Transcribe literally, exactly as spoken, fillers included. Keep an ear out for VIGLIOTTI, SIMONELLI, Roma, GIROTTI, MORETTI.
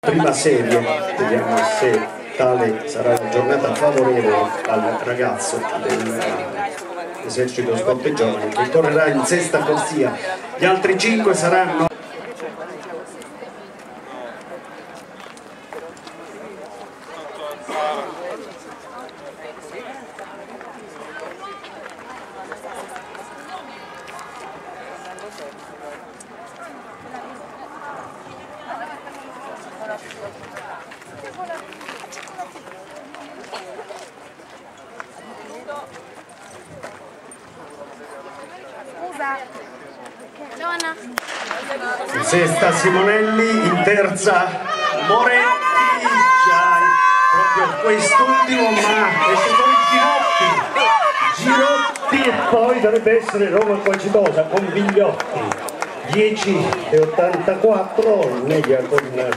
Prima serie, vediamo se tale sarà una giornata favorevole al ragazzo dell'esercito sport e giovani che correrà in sesta corsia. Gli altri cinque saranno in sesta Simonelli, in terza Moretti, già proprio quest'ultimo, ma è stato Girotti Girotti, e poi dovrebbe essere Roma Coacitosa con VIGLIOTTI dieci e ottantaquattro, media con